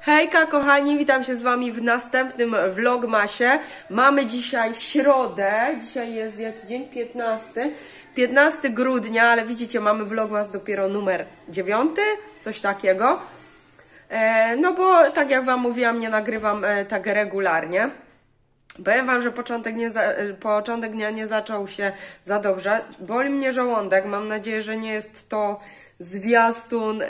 Hejka kochani, witam się z wami w następnym vlogmasie. Mamy dzisiaj środę, dzisiaj jest jaki dzień? 15 grudnia, ale widzicie, mamy vlogmas dopiero numer 9, coś takiego. No bo tak jak wam mówiłam, nie nagrywam tak regularnie. Powiem wam, że początek dnia nie zaczął się za dobrze. Boli mnie żołądek, mam nadzieję, że nie jest to zwiastun.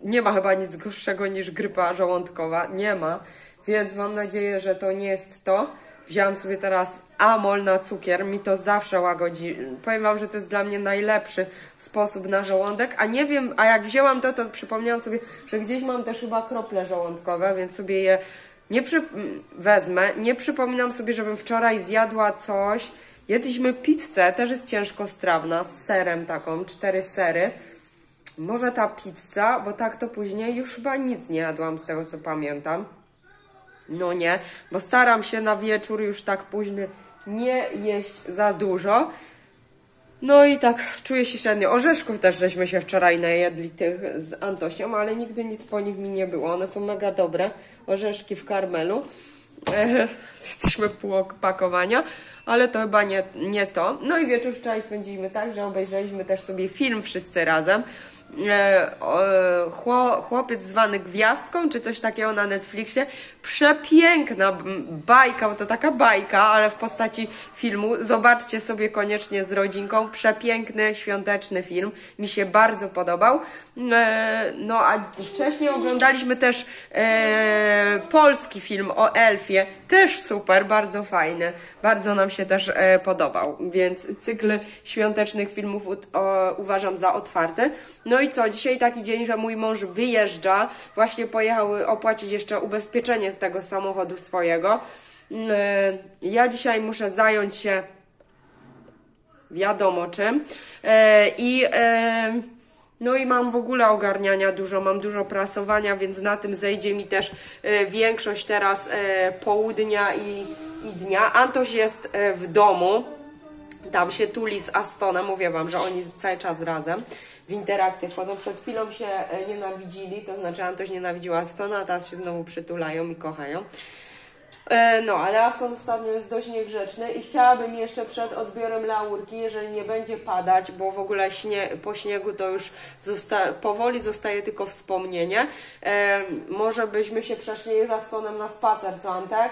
Nie ma chyba nic gorszego niż grypa żołądkowa, nie ma, więc mam nadzieję, że to nie jest to. Wziąłam sobie teraz amol na cukier, mi to zawsze łagodzi. Powiem wam, że to jest dla mnie najlepszy sposób na żołądek, a nie wiem, a jak wzięłam to, to przypomniałam sobie, że gdzieś mam też chyba krople żołądkowe, więc sobie je wezmę. Nie przypominam sobie, żebym wczoraj zjadła coś. Jedliśmy pizzę, też jest ciężkostrawna, z serem taką, 4 sery. Może ta pizza, bo tak to później już chyba nic nie jadłam z tego, co pamiętam. No nie, bo staram się na wieczór już tak późny nie jeść za dużo. No i tak czuję się średnio. Orzeszków też żeśmy się wczoraj najedli tych z Antosią, ale nigdy nic po nich mi nie było. One są mega dobre, orzeszki w karmelu. Jesteśmy pół opakowania, ale to chyba nie to. No i wieczór wczoraj spędziliśmy tak, że obejrzeliśmy też sobie film wszyscy razem. Chłopiec zwany Gwiazdką, czy coś takiego na Netflixie. Przepiękna bajka, bo to taka bajka, ale w postaci filmu. Zobaczcie sobie koniecznie z rodzinką. Przepiękny, świąteczny film. Mi się bardzo podobał. No a wcześniej oglądaliśmy też polski film o Elfie. Też super, bardzo fajny. Bardzo nam się też podobał. Więc cykl świątecznych filmów uważam za otwarty. No i co, dzisiaj taki dzień, że mój mąż wyjeżdża, właśnie pojechał opłacić jeszcze ubezpieczenie z tego samochodu swojego. Ja dzisiaj muszę zająć się wiadomo czym. No i mam w ogóle ogarniania dużo, mam dużo prasowania, więc na tym zejdzie mi też większość teraz południa i dnia. Antoś jest w domu, tam się tuli z Astonem, mówię wam, że oni cały czas razem w interakcję wchodzą. Przed chwilą się nienawidzili, to znaczy Antoś nienawidziła Astona, a teraz się znowu przytulają i kochają. No, ale Aston ostatnio jest dość niegrzeczny i chciałabym jeszcze przed odbiorem laurki, jeżeli nie będzie padać, bo w ogóle po śniegu to już powoli zostaje tylko wspomnienie. Może byśmy się przeszli z Astonem na spacer, co Antek?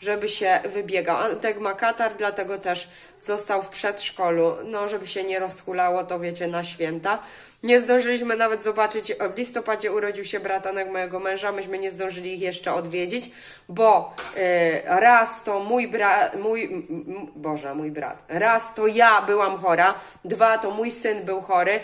Żeby się wybiegał. Antek ma katar, dlatego też został w przedszkolu. No, żeby się nie rozhulało, to wiecie, na święta. Nie zdążyliśmy nawet zobaczyć, w listopadzie urodził się bratanek mojego męża, myśmy nie zdążyli ich jeszcze odwiedzić, bo raz to raz to ja byłam chora, 2 to mój syn był chory,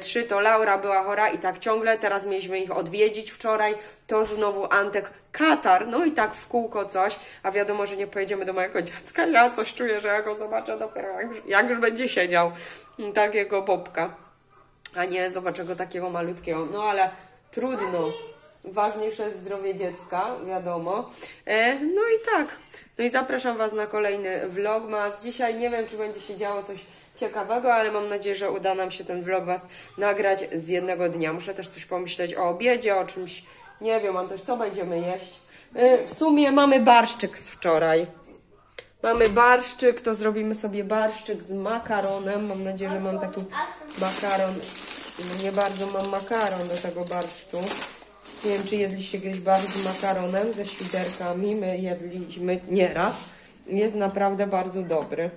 3 to Laura była chora i tak ciągle, teraz mieliśmy ich odwiedzić wczoraj, to znowu Antek katar, no i tak w kółko coś, a wiadomo, że nie pojedziemy do mojego dziecka, ja coś czuję, że ja go zobaczę dopiero jak już będzie siedział, takiego bobka. A nie, zobacz, go takiego malutkiego. No ale trudno. Ważniejsze jest zdrowie dziecka, wiadomo. No i tak. No i zapraszam was na kolejny vlogmas. Dzisiaj nie wiem, czy będzie się działo coś ciekawego, ale mam nadzieję, że uda nam się ten vlogmas nagrać z jednego dnia. Muszę też coś pomyśleć o obiedzie, o czymś, nie wiem, mam też, co będziemy jeść. W sumie mamy barszczyk z wczoraj. Mamy barszczyk, to zrobimy sobie barszczyk z makaronem. Mam nadzieję, że mam taki makaron. Nie bardzo mam makaron do tego barszczu. Nie wiem, czy jedliście kiedyś barszcz z makaronem, ze świderkami. My jedliśmy nieraz. Jest naprawdę bardzo dobry.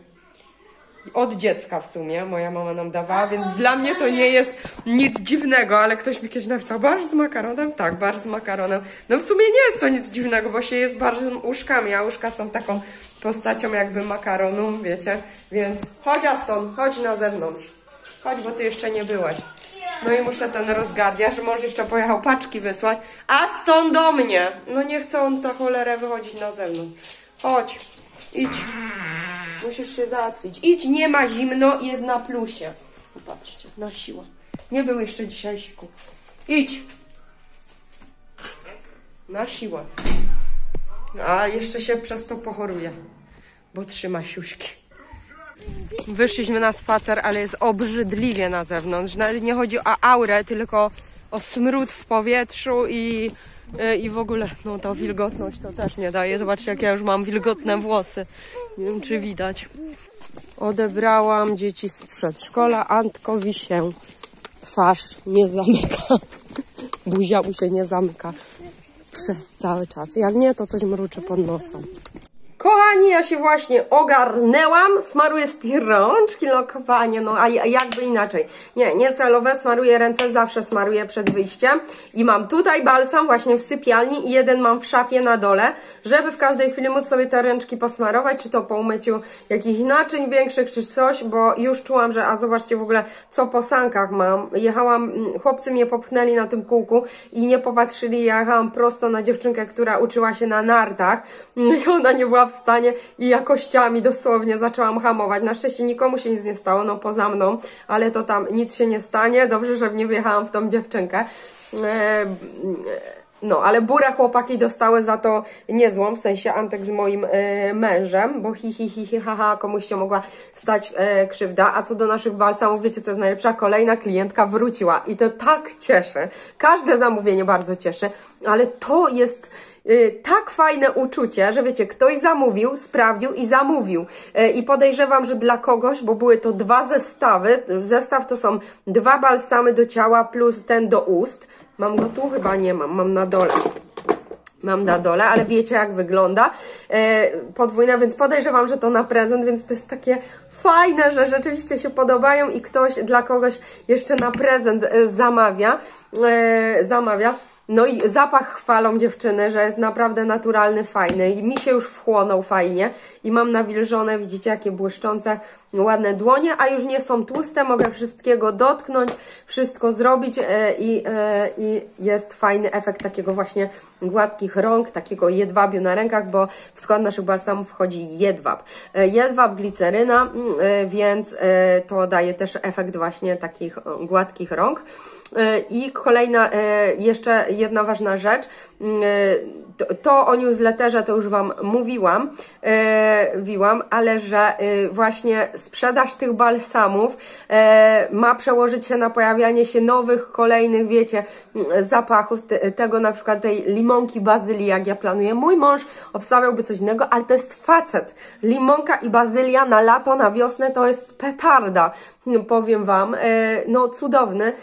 Od dziecka w sumie. Moja mama nam dawała, więc dla mnie to nie jest nic dziwnego, ale ktoś mi kiedyś napisał, barszcz z makaronem? Tak, barszcz z makaronem. No w sumie nie jest to nic dziwnego, bo się jest barszcz z uszkami, a uszka są taką postacią jakby makaronu, wiecie, więc chodź Aston, chodź na zewnątrz, chodź, bo ty jeszcze nie byłaś. No i muszę ten rozgardiasz, może jeszcze pojechał paczki wysłać, Aston do mnie, no nie chce on za cholerę wychodzić na zewnątrz, chodź, idź, musisz się załatwić, idź, nie ma zimno, jest na plusie, popatrzcie, na siłę, nie był jeszcze dzisiaj siku, idź, na siłę. A jeszcze się przez to pochoruje, bo trzyma siuśki. Wyszliśmy na spacer, ale jest obrzydliwie na zewnątrz. Nawet nie chodzi o aurę, tylko o smród w powietrzu i w ogóle, no ta wilgotność to też nie daje. Zobaczcie, jak ja już mam wilgotne włosy. Nie wiem, czy widać. Odebrałam dzieci z przedszkola. Antkowi się twarz nie zamyka. Buzia mu się nie zamyka przez cały czas. Jak nie, to coś mruczy pod nosem. Kochani, ja się właśnie ogarnęłam, smaruję z rączki, no kochanie, no a jakby inaczej. Nie, niecelowe, smaruję ręce, zawsze smaruję przed wyjściem. I mam tutaj balsam właśnie w sypialni i jeden mam w szafie na dole, żeby w każdej chwili móc sobie te ręczki posmarować, czy to po umyciu jakichś naczyń większych, czy coś, bo już czułam, że, a zobaczcie w ogóle, co po sankach mam. Jechałam, chłopcy mnie popchnęli na tym kółku i nie popatrzyli, jechałam prosto na dziewczynkę, która uczyła się na nartach i ona nie była w stanie i ja kościami dosłownie zaczęłam hamować. Na szczęście nikomu się nic nie stało, no poza mną, ale to tam nic się nie stanie. Dobrze, że nie wjechałam w tą dziewczynkę. No, ale burę chłopaki dostały za to niezłą, w sensie Antek z moim mężem, bo haha, komuś się mogła stać krzywda. A co do naszych balsamów, wiecie co jest najlepsza? Kolejna klientka wróciła i to tak cieszy. Każde zamówienie bardzo cieszy, ale to jest tak fajne uczucie, że wiecie, ktoś zamówił, sprawdził i zamówił. I podejrzewam, że dla kogoś, bo były to dwa zestawy, zestaw to są dwa balsamy do ciała plus ten do ust. Mam go tu? Chyba nie mam, mam na dole. Mam na dole, ale wiecie jak wygląda. Podwójna, więc podejrzewam, że to na prezent, więc to jest takie fajne, że rzeczywiście się podobają i ktoś dla kogoś jeszcze na prezent zamawia. No i zapach chwalą dziewczyny, że jest naprawdę naturalny, fajny i mi się już wchłonął fajnie i mam nawilżone, widzicie, jakie błyszczące, ładne dłonie, a już nie są tłuste, mogę wszystkiego dotknąć, wszystko zrobić i jest fajny efekt takiego właśnie gładkich rąk, takiego jedwabiu na rękach, bo w skład naszych balsamów wchodzi jedwab. Jedwab, gliceryna, więc to daje też efekt właśnie takich gładkich rąk. I kolejna, jeszcze jedna ważna rzecz, to o newsletterze to już Wam mówiłam, ale że właśnie sprzedaż tych balsamów ma przełożyć się na pojawianie się nowych, kolejnych, wiecie, zapachów, tego na przykład tej limonki, bazylii, jak ja planuję. Mój mąż obstawiałby coś innego, ale to jest facet. Limonka i bazylia na lato, na wiosnę to jest petarda, powiem Wam, no cudowny.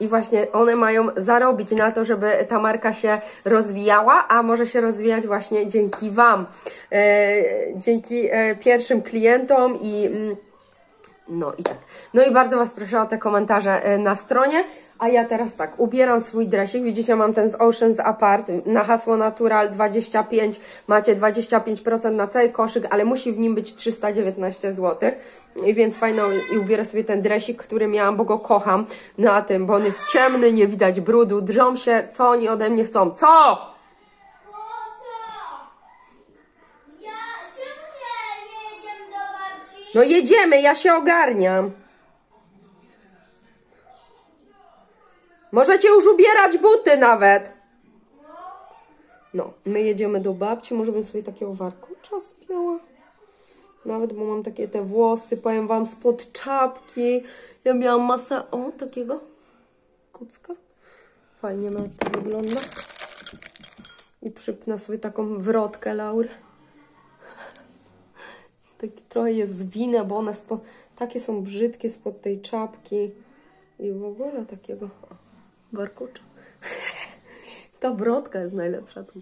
I właśnie one mają zarobić na to, żeby ta marka się rozwijała, a może się rozwijać właśnie dzięki Wam, dzięki pierwszym klientom no i tak. No i bardzo Was proszę o te komentarze na stronie. A ja teraz tak, ubieram swój dresik, widzicie, mam ten z Ocean's Apart, na hasło Natural 25, macie 25% na cały koszyk, ale musi w nim być 319 zł, więc fajno i ubieram sobie ten dresik, który miałam, bo go kocham na tym, bo on jest ciemny, nie widać brudu, drżą się, co oni ode mnie chcą, co? No jedziemy, ja się ogarniam. Możecie już ubierać buty nawet. No, my jedziemy do babci. Może bym sobie takiego warkocza spięła. Nawet, bo mam takie te włosy, powiem Wam, spod czapki. Ja miałam masę, o, takiego kucka. Fajnie nawet to wygląda. I przypnę sobie taką wrotkę Laury. Taki trochę je zwinę, bo one takie są brzydkie spod tej czapki. I w ogóle takiego warkocza. Ta brodka jest najlepsza tu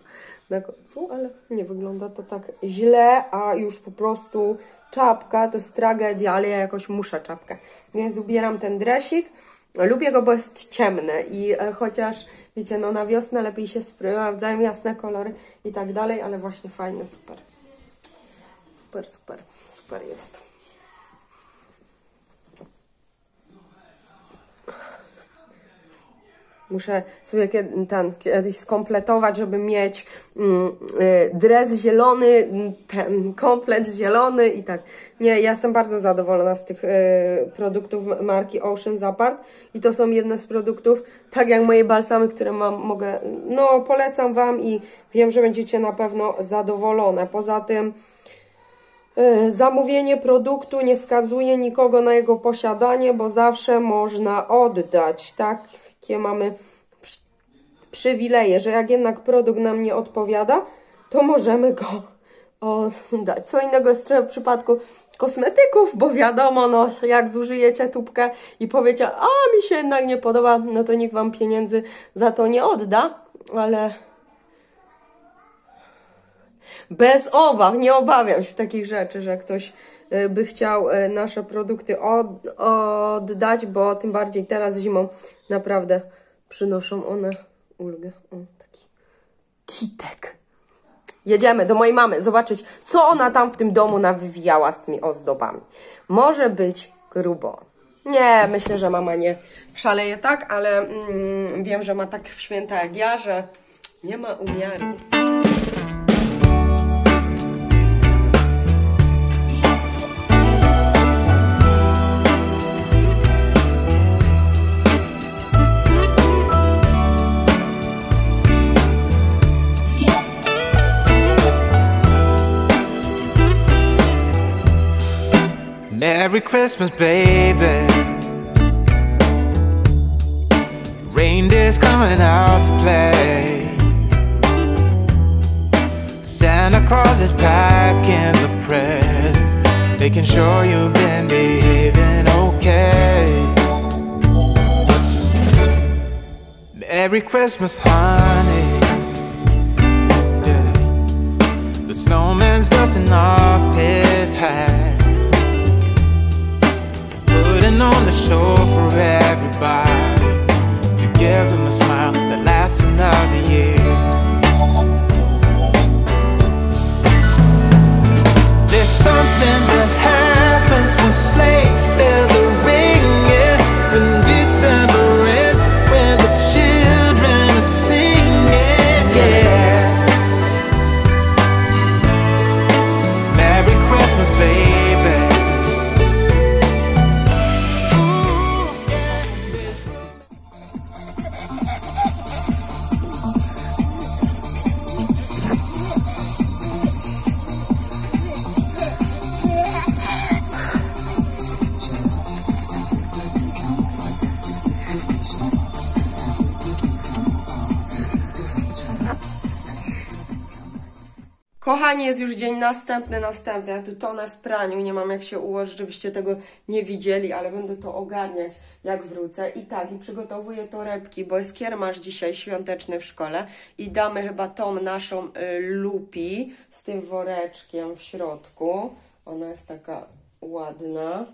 na końcu, ale nie wygląda to tak źle, a już po prostu czapka to jest tragedia, ale ja jakoś muszę czapkę. Więc ubieram ten dresik. Lubię go, bo jest ciemny i chociaż, wiecie, no na wiosnę lepiej się sprawdzają jasne kolory i tak dalej, ale właśnie fajny, super. Super, super, super jest. Muszę sobie kiedyś skompletować, żeby mieć dres zielony, ten komplet zielony i tak. Nie, ja jestem bardzo zadowolona z tych produktów marki Ocean's Apart i to są jedne z produktów, tak jak moje balsamy, które mam, mogę, no polecam Wam i wiem, że będziecie na pewno zadowolone. Poza tym Zamówienie produktu nie skazuje nikogo na jego posiadanie, bo zawsze można oddać. Takie mamy przywileje, że jak jednak produkt nam nie odpowiada, to możemy go oddać. Co innego jest trochę w przypadku kosmetyków, bo wiadomo, no, jak zużyjecie tubkę i powiecie, a mi się jednak nie podoba, no to nikt wam pieniędzy za to nie odda, ale bez obaw, nie obawiam się takich rzeczy, że ktoś by chciał nasze produkty oddać, bo tym bardziej teraz zimą naprawdę przynoszą one ulgę. O, taki kitek. Jedziemy do mojej mamy zobaczyć, co ona tam w tym domu nawywijała z tymi ozdobami. Może być grubo. Nie, myślę, że mama nie szaleje tak, ale wiem, że ma tak w święta jak ja, że nie ma umiaru. Merry Christmas, baby. Reindeer's coming out to play. Santa Claus is packing the presents, making sure you've been behaving okay. Merry Christmas, honey. Yeah. The snowman's dusting off his hat, on the show for everybody to give them a smile that lasts another year. There's something that happens when sleigh bells are ringing, when December ends, when the children are singing. Yeah, it's Merry Christmas, baby. Kochani, jest już dzień następny. Ja tu tonę w praniu, nie mam jak się ułożyć, żebyście tego nie widzieli, ale będę to ogarniać, jak wrócę. I tak, i przygotowuję torebki, bo jest kiermasz dzisiaj świąteczny w szkole i damy chyba tą naszą Lupi z tym woreczkiem w środku. Ona jest taka ładna,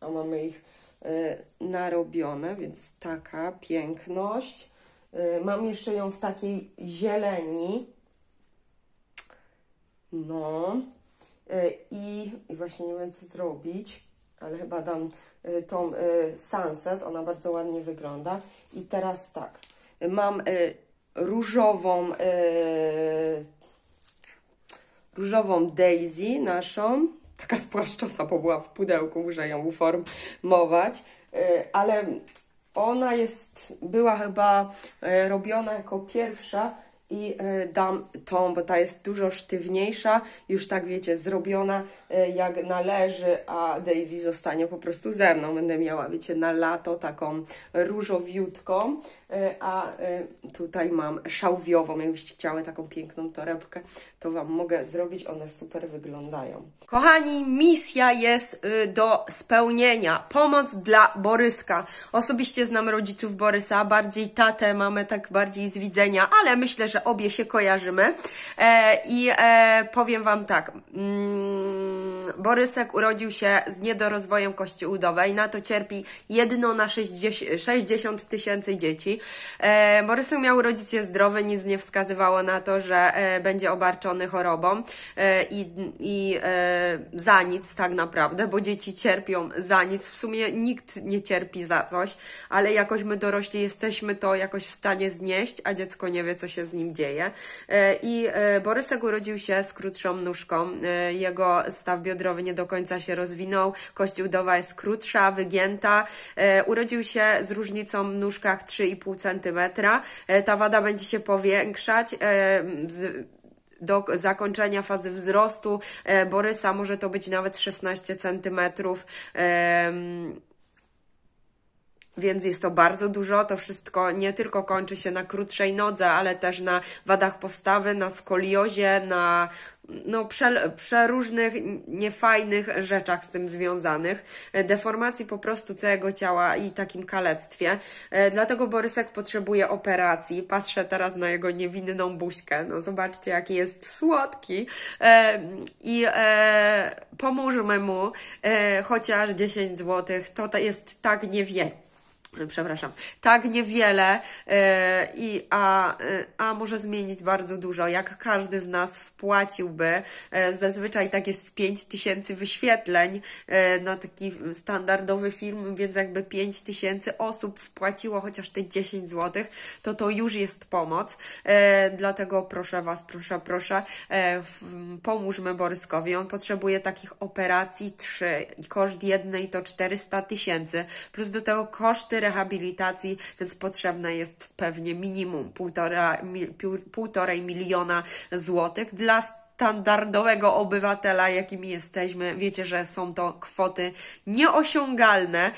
a mamy ich narobione, więc taka piękność. Mam jeszcze ją w takiej zieleni. No i właśnie nie wiem, co zrobić, ale chyba dam tą Sunset, ona bardzo ładnie wygląda. I teraz tak, mam różową Daisy naszą, taka spłaszczona, bo była w pudełku, muszę ją uformować, ale ona była chyba robiona jako pierwsza. I dam tą, bo ta jest dużo sztywniejsza, już tak wiecie, zrobiona jak należy, a Daisy zostanie po prostu ze mną. Będę miała, wiecie, na lato taką różowiutką, a tutaj mam szałwiową. Jakbyście chciały taką piękną torebkę, to Wam mogę zrobić, one super wyglądają. Kochani, misja jest do spełnienia. Pomoc dla Boryska. Osobiście znam rodziców Borysa, bardziej tatę mamy tak bardziej z widzenia, ale myślę, że obie się kojarzymy i powiem Wam tak, Borysek urodził się z niedorozwojem kości udowej, na to cierpi 1 na 60 tysięcy dzieci. Borysek miał rodzice zdrowe, nic nie wskazywało na to, że będzie obarczony chorobą za nic tak naprawdę, bo dzieci cierpią za nic, w sumie nikt nie cierpi za coś, ale jakoś my dorośli jesteśmy to jakoś w stanie znieść, a dziecko nie wie, co się z nim dzieje. I Borysek urodził się z krótszą nóżką, jego staw biodrowy nie do końca się rozwinął, kość udowa jest krótsza, wygięta, urodził się z różnicą w nóżkach 3,5 cm, ta wada będzie się powiększać, do zakończenia fazy wzrostu Borysa może to być nawet 16 cm. Więc jest to bardzo dużo, to wszystko nie tylko kończy się na krótszej nodze, ale też na wadach postawy, na skoliozie, na przeróżnych, niefajnych rzeczach z tym związanych, deformacji po prostu całego ciała i takim kalectwie. Dlatego Borysek potrzebuje operacji. Patrzę teraz na jego niewinną buźkę. No zobaczcie, jaki jest słodki. Pomóżmy mu chociaż 10 zł. To jest tak niewiele. Przepraszam, tak niewiele, a może zmienić bardzo dużo. Jak każdy z nas wpłaciłby, zazwyczaj tak jest 5000 wyświetleń na taki standardowy film, więc jakby 5000 osób wpłaciło chociaż te 10 zł, to już jest pomoc. Dlatego proszę Was, proszę, pomóżmy Boryskowi. On potrzebuje takich operacji 3 i koszt jednej to 400 000, plus do tego koszty rehabilitacji, więc potrzebne jest pewnie minimum 1,5 miliona złotych. Dla standardowego obywatela, jakim jesteśmy, wiecie, że są to kwoty nieosiągalne,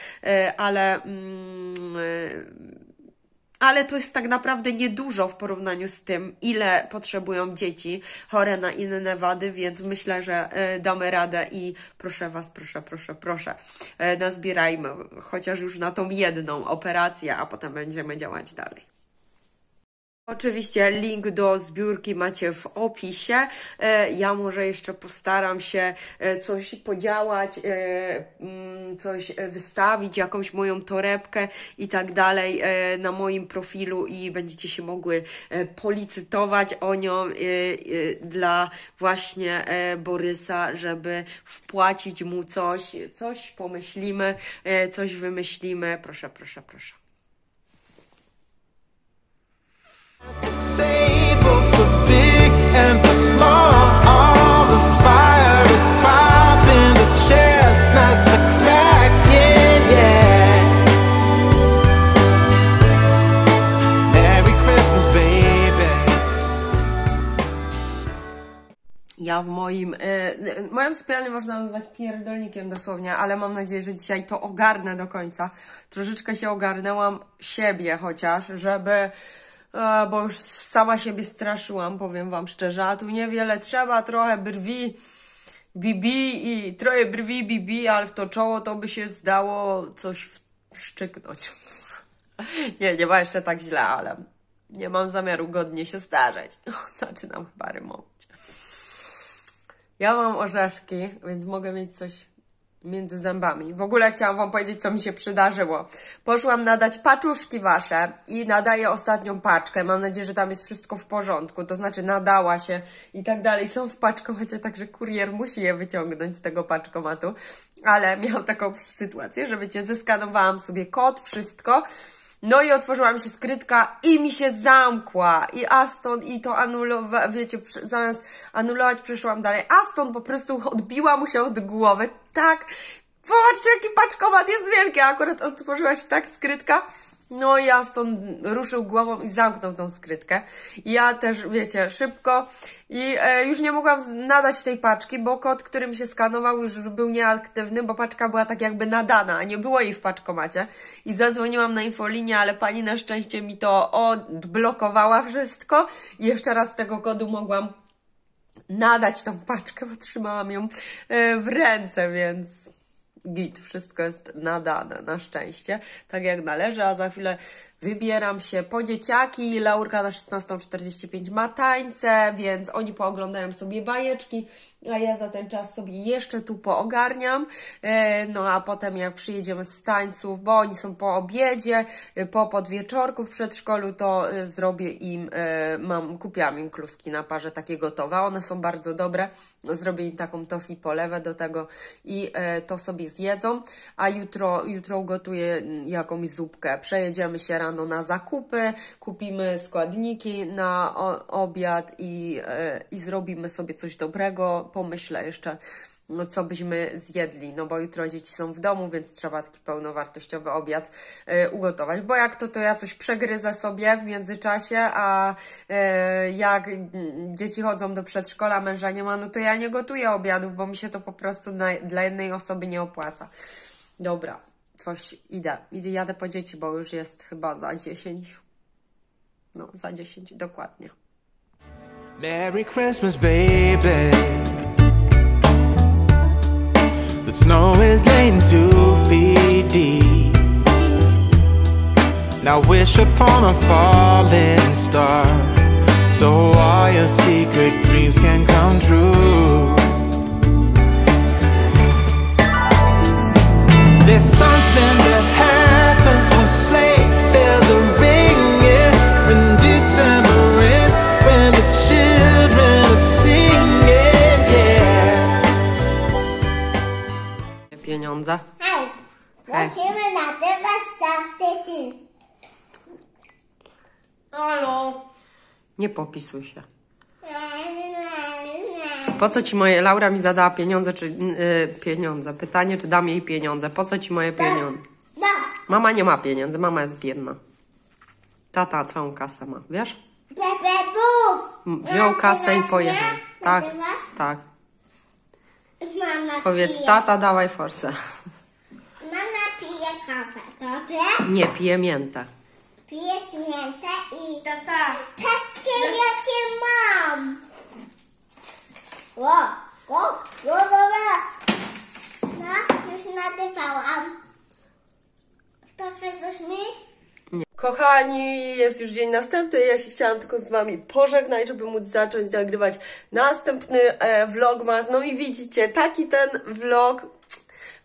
ale to jest tak naprawdę niedużo w porównaniu z tym, ile potrzebują dzieci chore na inne wady, więc myślę, że damy radę i proszę Was, proszę, nazbierajmy chociaż już na tą jedną operację, a potem będziemy działać dalej. Oczywiście link do zbiórki macie w opisie. Ja może jeszcze postaram się coś podziałać, coś wystawić, jakąś moją torebkę i tak dalej na moim profilu i będziecie się mogły policytować o nią dla właśnie Borysa, żeby wpłacić mu coś. Coś pomyślimy, coś wymyślimy. Proszę. Ja w moją sypialnię można nazwać pierdolnikiem dosłownie, ale mam nadzieję, że dzisiaj to ogarnę do końca. Troszeczkę się ogarnęłam siebie chociaż, żeby... bo już sama siebie straszyłam, powiem Wam szczerze, a tu niewiele trzeba, trochę brwi bibi i trochę brwi bibi, ale w to czoło to by się zdało coś wszczyknąć. Nie ma jeszcze tak źle, ale nie mam zamiaru godnie się starzeć. Zaczynam chyba rymować. Ja mam orzeszki, więc mogę mieć coś między zębami. W ogóle chciałam Wam powiedzieć, co mi się przydarzyło. Poszłam nadać paczuszki wasze i nadaję ostatnią paczkę. Mam nadzieję, że tam jest wszystko w porządku, to znaczy nadała się i tak dalej. Są w paczkomacie, także kurier musi je wyciągnąć z tego paczkomatu. Ale miałam taką sytuację, że wiecie, zeskanowałam sobie kod, wszystko. No i otworzyła mi się skrytka i mi się zamkła. I Aston, i to anulowała, wiecie, zamiast anulować przeszłam dalej. Aston po prostu odbiła mu się od głowy. Tak, zobaczcie, jaki paczkomat jest wielki. Akurat otworzyła się tak skrytka. No i Aston ruszył głową i zamknął tą skrytkę. Ja też, wiecie, szybko i już nie mogłam nadać tej paczki, bo kod, którym się skanował, już był nieaktywny, bo paczka była tak jakby nadana, a nie było jej w paczkomacie. I zadzwoniłam na infolinię, ale pani na szczęście mi to odblokowała wszystko i jeszcze raz tego kodu mogłam nadać tą paczkę, bo trzymałam ją w ręce, więc... git, wszystko jest nadane, na szczęście, tak jak należy, a za chwilę wybieram się po dzieciaki. Laurka na 16:45 ma tańce, więc oni pooglądają sobie bajeczki, a ja za ten czas sobie jeszcze tu poogarniam, no a potem jak przyjedziemy z tańców, bo oni są po obiedzie, po podwieczorku w przedszkolu, to zrobię im, kupiłam im kluski na parze takie gotowe, one są bardzo dobre, zrobię im taką tofi polewę do tego i to sobie zjedzą, a jutro gotuję jakąś zupkę, przejedziemy się rano na zakupy, kupimy składniki na obiad i zrobimy sobie coś dobrego, pomyślę jeszcze no co byśmy zjedli, no bo jutro dzieci są w domu, więc trzeba taki pełnowartościowy obiad ugotować, bo jak to ja coś przegryzę sobie w międzyczasie, a jak dzieci chodzą do przedszkola, męża nie ma, no to ja nie gotuję obiadów, bo mi się to po prostu dla jednej osoby nie opłaca. Dobra, jadę po dzieci, bo już jest chyba za 10. No, za 10, dokładnie. Merry Christmas, baby. The snow is laying 2 feet deep. Now wish upon a falling star, so all your secret dreams can come true. There's something that happens when sleigh bells are ringing, when December ends, when the children are singing, yeah. Pieniądze. Hej, prosimy nagrywać stawki. Halo. Nie popisuj się. Po co ci moje... Laura mi zadała pieniądze, czy... Pytanie, czy dam jej pieniądze. Po co ci moje pieniądze? Mama nie ma pieniędzy, mama jest biedna. Tata całą kasę ma, wiesz? Wziął kasę i pojechał. Tak, tak. Powiedz, tata, dawaj forsę. Mama pije kawę, dobrze? Nie, pije miętę. Pije miętę i... Tata! Wszystkie jakie mam! No, już nadywałam. Pokażesz mi? Nie. Kochani, jest już dzień następny. Ja się chciałam tylko z wami pożegnać, żeby móc zacząć nagrywać następny vlogmas. No i widzicie, taki ten vlog,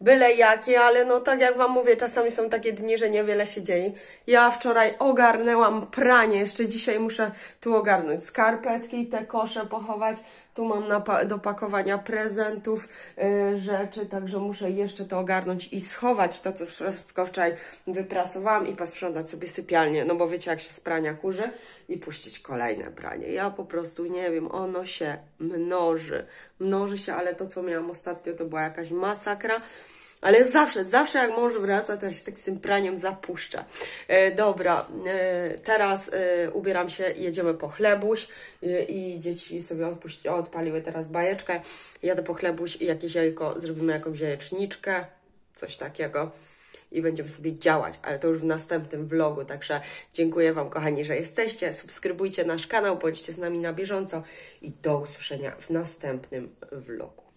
byle jakie, ale no tak jak wam mówię, czasami są takie dni, że niewiele się dzieje. Ja wczoraj ogarnęłam pranie, jeszcze dzisiaj muszę tu ogarnąć skarpetki, te kosze pochować. Tu mam do pakowania prezentów, rzeczy, także muszę jeszcze to ogarnąć i schować to, co wszystko wczoraj wyprasowałam i posprzątać sobie sypialnię, no bo wiecie, jak się z prania kurzy i puścić kolejne pranie. Ja po prostu nie wiem, ono się mnoży. Mnoży się, ale to, co miałam ostatnio, to była jakaś masakra. Ale zawsze jak mąż wraca, to ja się tak z tym praniem zapuszczę. Dobra, teraz ubieram się, jedziemy po chlebuś i dzieci sobie odpaliły teraz bajeczkę. Jadę po chlebuś i jakieś jajko, zrobimy jakąś jajeczniczkę, coś takiego i będziemy sobie działać, ale to już w następnym vlogu. Także dziękuję wam, kochani, że jesteście. Subskrybujcie nasz kanał, bądźcie z nami na bieżąco i do usłyszenia w następnym vlogu.